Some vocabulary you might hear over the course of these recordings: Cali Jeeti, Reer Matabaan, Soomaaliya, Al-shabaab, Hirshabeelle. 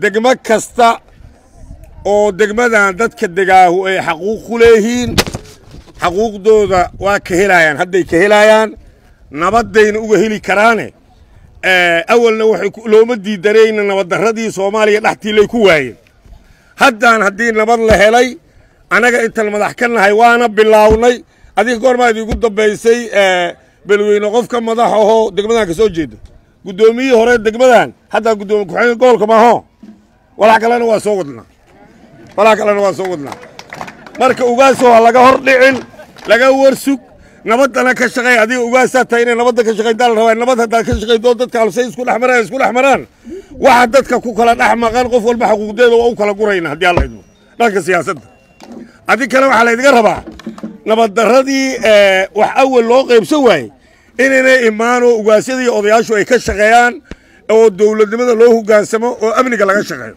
degmo kasta oo degmadan dadka degaahu ay xuquuq u leeyihiin xuquuqdooda waa ka helayaan haday ka helayaan nabadayna uga heli karaan awalna waxay looma diidareeyna nabad daradii Soomaaliya dhaxtii lay ku waayeen haddaan hadii nabad la helay anaga inta madax ka nahay waana bilaawnay adiga goorma igu dambeysay balweyne qofka madax oo degmadan ka soo jeedo gudoomiye hore degmadan hadda gudoomiye ku xigeen goolka ma aha walaal kalena waa soo wadnaa walaal kalena waa soo wadnaa marka ugaasoo laga hor dhicin laga warsug nabadana ka shaqay adiga ugaasa taayna nabadda ka shaqay dal rawaay nabad hadda ka shaqay dood dadka halsay isku dhaxmaraan waxa dadka ku kala dhaxmaqan qof walba xuquuqdeeda oo kala gurayna hadii Allah idmo dhanka siyaasadda adiga kale waxa la idiga rabaa nabad daradii wax awal loo qaybsan waay inay iimaan oo ugaasada iyo odayaashu ay ka shaqeeyaan oo dawladnimada loo hogaansamo oo amniga laga shaqeeyo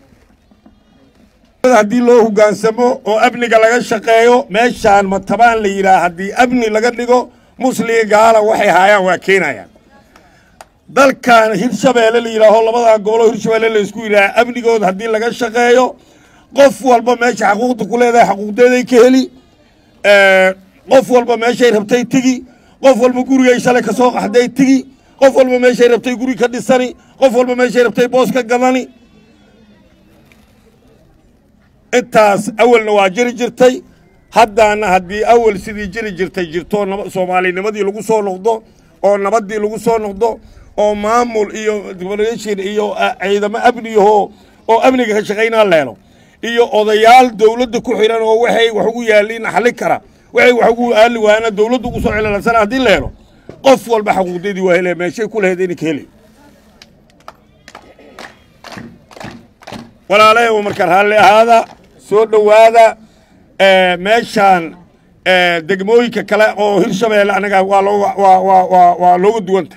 hadii loo hogaansamo oo amniga laga shaqeeyo meeshaan Matabaan la yiraahdo hadii amni laga dhigo musliin gaala waxay haayaan waa keenayaan dalkan Hirshabeelle la yiraahdo labada gobol Hirshabeelle la isku yiraahdo amnigooda hadii laga shaqeeyo qof walba meesha xuquuqda ku leedahay xuquuqdeeda ka heli qof walba meesha ay rabtay tigi qof walba guriga shalay ka soo qaxday tigi qof walba meesha rabtay guri ka dhisani qof walba meesha rabtay boos ka galani intaas awalna waa jiri jirtay haddaana hadii awal sidii jiri jirtay jirto Soomaalinimadii lagu soo noqdo oo nabadii lagu soo noqdo oo maamul iyo diblomaasiyad iyo ciidamo amniyo oo amniga ka shaqeynaa leelo iyo odayaal dawladda ku xiran oo waxay wax ugu yaaliin xalin kara way wax ugu aali waana dawladdu ugu soo cilalasan hadii leelo qof walba xuquuqdeedii waa helay meeshay ku leeyahay in ka helay walaalay marka hal ahaada soo dhawaada meeshan degmooyinka kale oo Hirshabeelle anaga waa looga duwan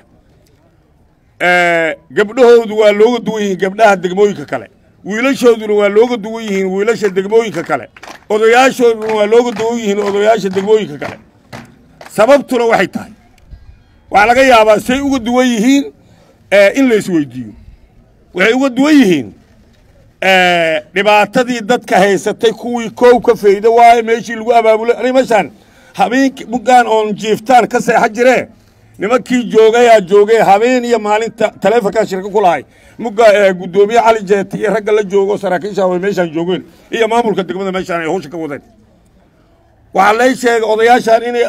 gabdhahoodu waa looga duwan yihiin gabdhaha degmooyinka kale wiilashooduna waa looga duwan yihiin wiilasha degmooyinka kale odayaashooduna waa looga duwan yihiin odayaasha degmooyinka kale sababtuna waxay tahay waxa laga yaabaa say uga duwan yihiin in la isweydiiyo waxay uga duwan yihiin dhibaatadii dadka haysatay kuwii koow ka fayda waay meeshii lagu abaabulay ani mashan habeenkii bugaan on jiiftaan ka seexa jireen nimankii joogay habeen iyo maalinta taleefanka shirka ku lahay muga gudoomiye Cali Jeeti iyo ragga la joogo saraakiisha way meeshan joogeen iyo maamulka degmada meeshan ay howsha ka wadeen waxa la sheegay odayaashan inay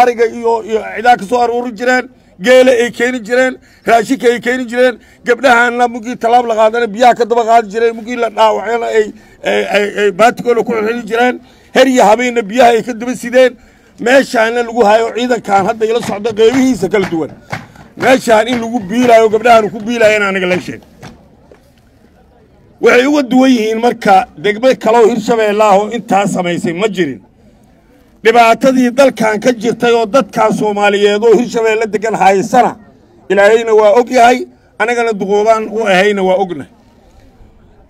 ariga iyo ciidaha ka soo aruuri jireen geele ay keenin jireen raashinka ay keenin jireen gabdhahaana mugi talaab la qaadana biyaha ka daba qaad jireen mugi la dhaawacna ay baadkool ku xilin jireen her iyo habeena biyaha ay ka daba sideen meeshaan lagu haayo ciidankan hadda ila socdo qeybihiisa kala duwan meeshaan in lagu biilaayo gabdhahan ku biilaayeen aniga la sheeg waxay uga duwan yihiin marka degmada kale Hirshabeelle inta sameysay ma jirin dhibaatadii dalkan ka jirtay oo dadka Soomaaliyeed oo Hirshabeelle degan haysana ilaahayna waa og yahay anagana duqooban u ahayna waa ogna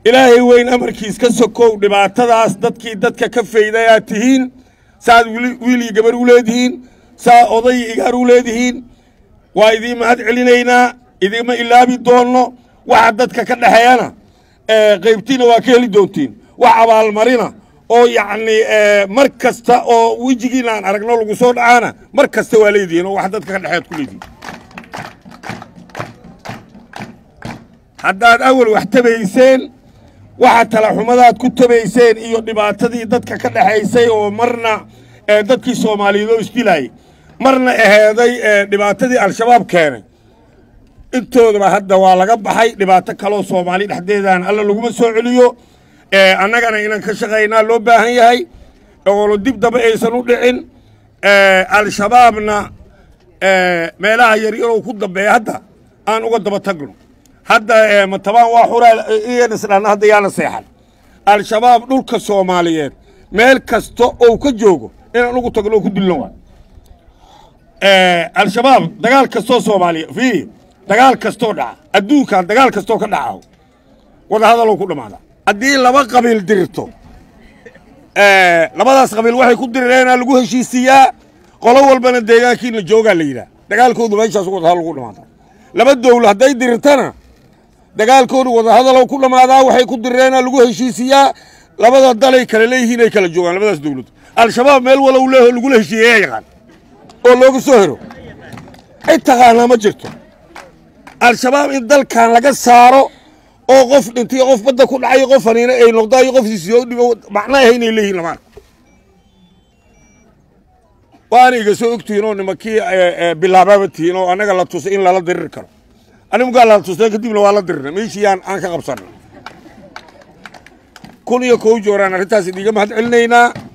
ilaahay weyn amarkiis ka sokow dhibaatadaas dadkii dadka ka faydayaa tihiin saad wiili gabar u leedihiin saa oday igar u leedihiin waa idii ma had celinayna idii ma ilaabi doono waxa dadka ka dhaxayana qaybtina waa ka heli doontiin wax abaal marina oo yaani markasta oo wijigiinaan aragno lagu soo dhacaana markasta waa leedihiin oo wax dadka ka dhaxayad ku leedihiin haddaad awal wax tabayseen waxa tala xumadaad ku tabayseen iyo dhibaatadii dadka ka dhaxaysay oo marna dadkii Soomaaliyeed oo isdilaay marna aheeday dhibaatadii al-shabaab keenay intooda hadda waa laga baxay dhibaato kale oo Soomaali dhaxdeedaan alla lagu soo celiyo annagana inaan ka shaqeynaa loo baahan yahay oo dib daba aysan u dhicin al-shabaabna meelaha yar yar oo ku dambeeya hadda aan uga daba tagno hadda Matabaan waa xuraal iyana islaan hadda yaana seexan al-shabaab dhulka Soomaaliyeed meel kasto oo ka joogo inaan ugu tagno ku dilno waa al-shabaab dagaal kasto Soomaaliyeed fi dagaal kasto dhaca adduunka dagaal kasto ka dhaca wada hadal ku dhamaada hadii laba qabiil dirto labadaas qabiil waxay ku direena lagu heshiisiyaa qolo walbana deegaankiina jooga la yiraahdo dagaalkoodu meeshaas ugu hadal ku dhamaada laba dawlad haday dirtana dagaalkoodu wadahadalo ku dhamaada waxay ku direena lagu heshiisiyaa labada dalay kala leeyihiin ay kala joogan labadaas dawlad al-shabaab meel walaw leeyo lagu heshiiyay yaqaan oo loogu soo hiro ay taqaana ma jirto al-shabaab in dalkan laga saaro oo qof dhintay qof bada ku dhacay qof faniina ay noqday qof siyo dhibo macnaheedu inay leeyihiin lama waaniga soo ogtiinoo nimankii bilaababa tiinoo anaga la tusay in la dirir karo أنا قال لهم تستيقظ دي بلا والله درنا ميشي أنا أنك قبصنا كل يوم كوجورنا رتاسي دي جماعة علنينا.